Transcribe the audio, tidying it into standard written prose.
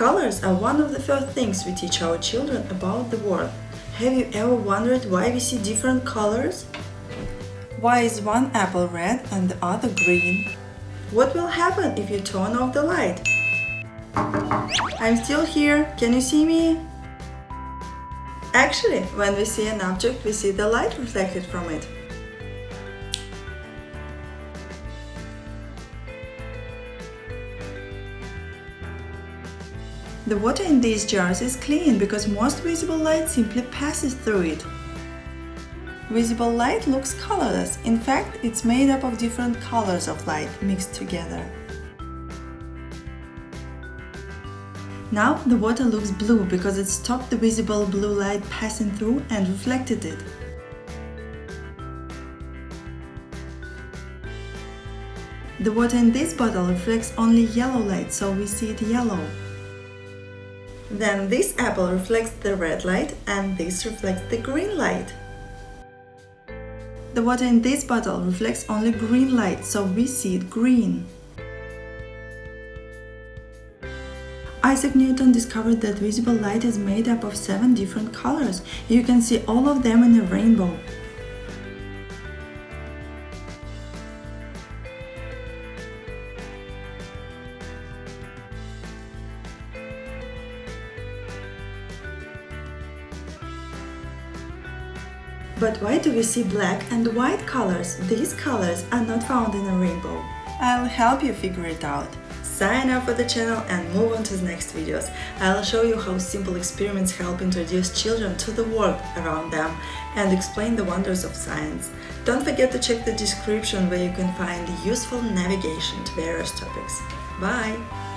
Colors are one of the first things we teach our children about the world. Have you ever wondered why we see different colors? Why is one apple red and the other green? What will happen if you turn off the light? I'm still here, can you see me? Actually, when we see an object, we see the light reflected from it. The water in these jars is clean because most visible light simply passes through it. Visible light looks colorless. In fact, it's made up of different colors of light mixed together. Now the water looks blue because it stopped the visible blue light passing through and reflected it. The water in this bottle reflects only yellow light, so we see it yellow. Then this apple reflects the red light and this reflects the green light. The water in this bottle reflects only green light, so we see it green. Isaac Newton discovered that visible light is made up of 7 different colors. You can see all of them in a rainbow. But why do we see black and white colors? These colors are not found in a rainbow. I'll help you figure it out. Sign up for the channel and move on to the next videos. I'll show you how simple experiments help introduce children to the world around them and explain the wonders of science. Don't forget to check the description where you can find useful navigation to various topics. Bye!